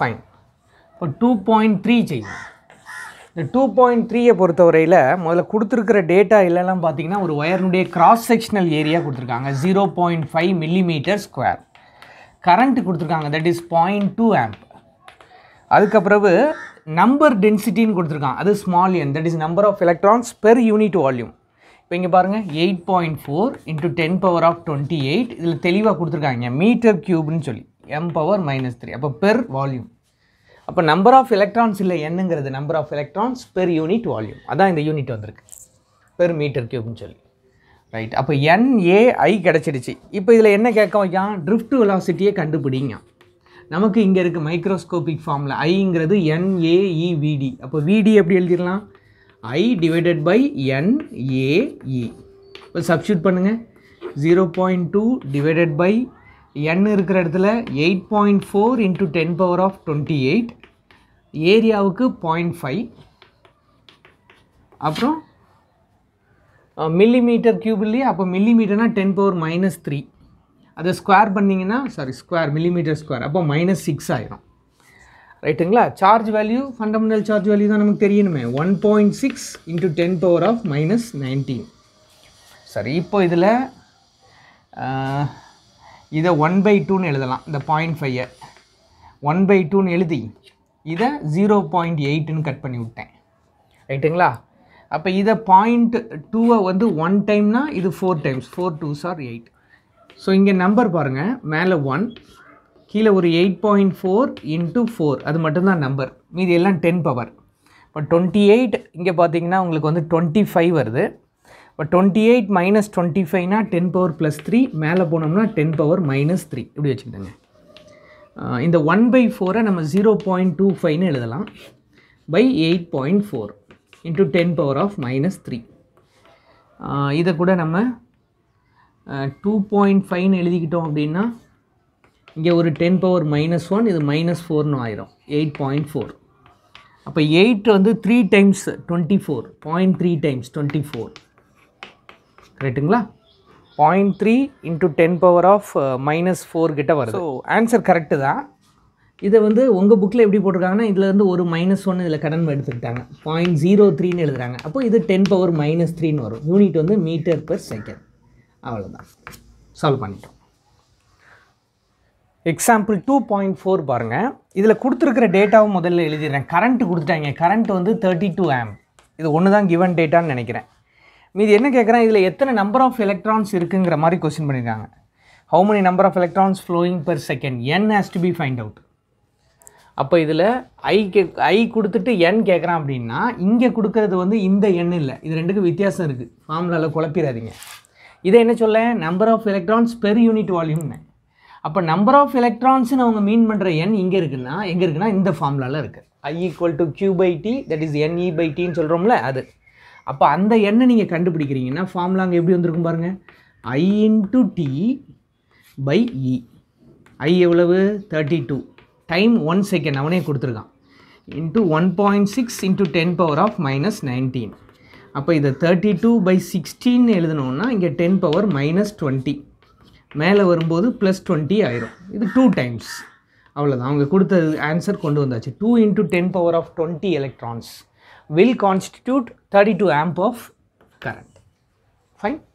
fine. For 2.3 चाहिए. The 2.3 ये पुरता हो रही ला मतलब कुड़तर data इलालम बाती ना एक wire नुडे cross sectional area कुड़तर कांगा 0.5 millimeter square. Current कुड़तर कांगा that is 0.2 amp. अदु number density इन कुड़तर कांगा that is small n that is number of electrons per unit volume. இங்க பாருங்க 8.4 × 10⁻28 இதுல தெளிவா கொடுத்திருக்காங்க மீட்டர் கியூப் னு சொல்லி m⁻³ அப்ப பெர் வால்யூம் அப்ப நம்பர் ஆஃப் எலக்ட்ரான்ஸ் இல்ல n ங்கிறது number of electrons per unit volume அதான் இந்த யூனிட் வந்திருக்கு பெர் மீட்டர் கியூப் னு சொல்லி ரைட் அப்ப NaI கிடைச்சிடுச்சு இப்போ இதுல என்ன கேக்க வைக்கான் ட்ரிஃப்ட் velocity-யை கண்டுபிடிங்க நமக்கு இங்க இருக்கு மைக்ரோஸ்கோபிக் ஃபார்முலா I ங்கிறது NaEVD அப்ப VD எப்படி எழுதிரலாம் I / NaE. Substitute पन्नेंगे 0.2 / n इरुक्किर इडुथुला 8.4 × 10⁻28 area वुक्कु 0.5 अप्रो millimeter cube लिए अप्पो millimeter ना 10⁻³ अदु square पन्नेंगे ना sorry square millimeter square Oppo -6 आयिरुम Right, charge value, fundamental charge value is 1.6 × 10⁻¹৯. Sorry, now this is 1/2, the 0.5. 1/2 this is 0.8 cut. Right, now this 0.2 is 1 time, this is 4 times, 4, 2s are 8. So, here number is 1. கீழ ஒரு 8.4 × 4 அது மட்டும் தான் number மீதி எல்லாம் 10⁻. இப்ப 28 இங்க பாத்தீங்கன்னா உங்களுக்கு வந்து 25 வருது. பட் 28 - 25 னா 10⁻³ மேலே போனோம்னா 10⁻³ இப்படி வெச்சிடுங்க. இந்த 1/4 நம்ம 0.25 னு எழுதலாம் / 8.4 × 10⁻³ இத கூட நம்ம 2.5 னு எழுதிக்கிட்டோம் அப்படினா இங்க ஒரு 10⁻¹ இது -4 னு ஆயிரும் 8.4 அப்ப 8 வந்து 3 times 24 0.3 times 24 கரெக்ட்டுங்களா 0.3 × 10⁻−4 கிட்ட வருது சோ ஆன்சர் கரெக்ட் தான் இது வந்து உங்க புக்ல எப்படி போட்டுருக்காங்கன்னா இதுல இருந்து ஒரு -1 இதுல கடன் எடுத்துட்டாங்க 0.03 னு எழுதுறாங்க அப்ப இது 10⁻³ னு வரும் யூனிட் வந்து மீட்டர் per செகண்ட் அவ்வளவுதான் சால்வ் பண்ணிட்டோம் Example 2.4 பாருங்க இதுல கொடுத்திருக்கிற டேட்டாவை முதல்ல எழுதிறேன் கரண்ட் கொடுத்துட்டாங்க கரண்ட் வந்து 32 ஆம்ப் இது ஒண்ணு தான் गिवन டேட்டான்னு நினைக்கிறேன் மீதி என்ன கேக்குறான் இதுல எத்தனை நம்பர் ஆஃப் எலக்ட்ரான்ஸ் இருக்குங்கற மாதிரி क्वेश्चन பண்ணிருக்காங்க how many number of electrons flowing per second n has to be find out அப்ப இதுல I கொடுத்துட்டு n கேக்குறான் அப்படினா இங்க கொடுக்கிறது வந்து இந்த n இல்ல இது ரெண்டுக்கு வித்தியாசம் இருக்கு ஃபார்முலால குழப்பிராதீங்க இத என்ன சொல்ல number of electrons per unit volume அப்ப number of electrons னு அவங்க மீன் பண்ற n எங்க இருக்குன்னா இந்த ஃபார்முலால இருக்கு I = q/t that is ne/t ன்னு சொல்றோம்ல அது அப்ப அந்த n நீங்க கண்டுபிடிக்கிறீங்கன்னா ஃபார்முலாங்க எப்படி வந்திருக்கும் பாருங்க I × t/e I எவ்வளவு 32 டைம் 1 செகண்ட் அவனே கொடுத்திருக்கான் × 1.6 × 10⁻¹৯ அப்ப இத 32/16 னு எழுதணும்னா இங்க 10⁻¹୦ மேலே வரும்போது +20 ஆயிரும் இது 2 டைம்ஸ் அவ்வளவுதான் அவங்க கொடுத்த ஆன்சர் கொண்டு வந்தாச்சு 2 × 10⁻20 electrons will constitute 32 amp of current fine